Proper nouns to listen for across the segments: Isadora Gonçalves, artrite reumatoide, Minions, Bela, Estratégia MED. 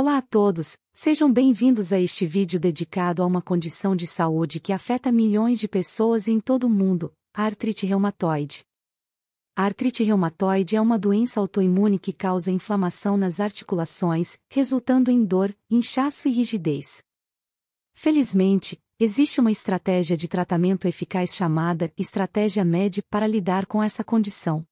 Olá a todos, sejam bem-vindos a este vídeo dedicado a uma condição de saúde que afeta milhões de pessoas em todo o mundo, a artrite reumatoide. A artrite reumatoide é uma doença autoimune que causa inflamação nas articulações, resultando em dor, inchaço e rigidez. Felizmente, existe uma estratégia de tratamento eficaz chamada Estratégia MED para lidar com essa condição.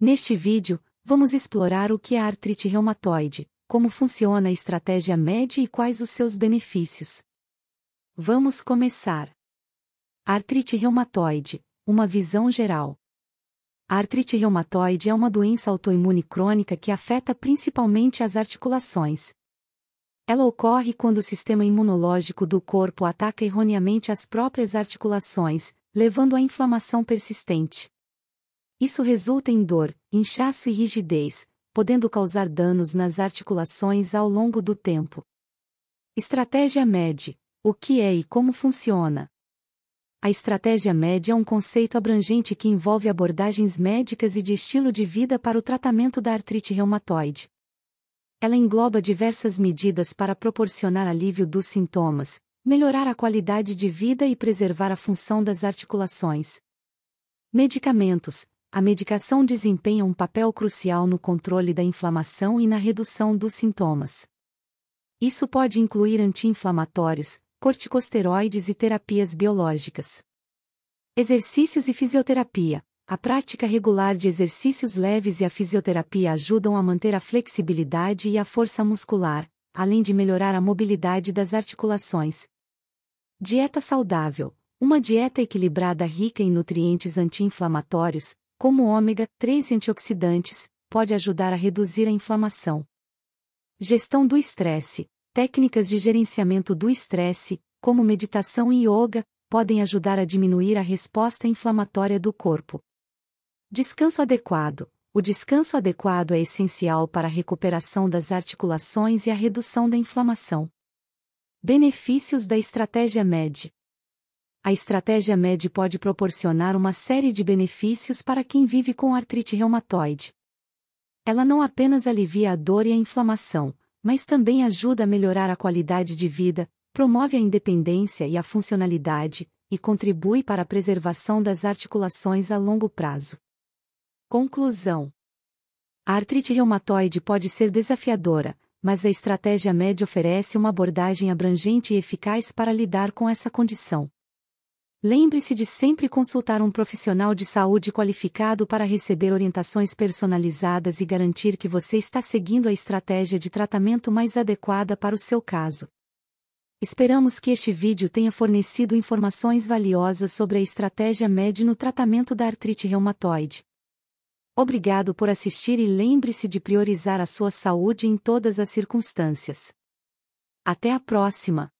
Neste vídeo, vamos explorar o que é a artrite reumatoide, como funciona a estratégia MED e quais os seus benefícios. Vamos começar. Artrite reumatoide, uma visão geral. A artrite reumatoide é uma doença autoimune crônica que afeta principalmente as articulações. Ela ocorre quando o sistema imunológico do corpo ataca erroneamente as próprias articulações, levando à inflamação persistente. Isso resulta em dor, inchaço e rigidez, podendo causar danos nas articulações ao longo do tempo. Estratégia MED, o que é e como funciona? A estratégia MED é um conceito abrangente que envolve abordagens médicas e de estilo de vida para o tratamento da artrite reumatoide. Ela engloba diversas medidas para proporcionar alívio dos sintomas, melhorar a qualidade de vida e preservar a função das articulações. Medicamentos. A medicação desempenha um papel crucial no controle da inflamação e na redução dos sintomas. Isso pode incluir anti-inflamatórios, corticosteroides e terapias biológicas. Exercícios e fisioterapia. A prática regular de exercícios leves e a fisioterapia ajudam a manter a flexibilidade e a força muscular, além de melhorar a mobilidade das articulações. Dieta saudável. Uma dieta equilibrada rica em nutrientes anti-inflamatórios, como ômega 3 e antioxidantes, pode ajudar a reduzir a inflamação. Gestão do estresse. Técnicas de gerenciamento do estresse, como meditação e yoga, podem ajudar a diminuir a resposta inflamatória do corpo. Descanso adequado. O descanso adequado é essencial para a recuperação das articulações e a redução da inflamação. Benefícios da estratégia MED. A estratégia MED pode proporcionar uma série de benefícios para quem vive com artrite reumatoide. Ela não apenas alivia a dor e a inflamação, mas também ajuda a melhorar a qualidade de vida, promove a independência e a funcionalidade, e contribui para a preservação das articulações a longo prazo. Conclusão: a artrite reumatoide pode ser desafiadora, mas a estratégia MED oferece uma abordagem abrangente e eficaz para lidar com essa condição. Lembre-se de sempre consultar um profissional de saúde qualificado para receber orientações personalizadas e garantir que você está seguindo a estratégia de tratamento mais adequada para o seu caso. Esperamos que este vídeo tenha fornecido informações valiosas sobre a estratégia MED no tratamento da artrite reumatoide. Obrigado por assistir e lembre-se de priorizar a sua saúde em todas as circunstâncias. Até a próxima!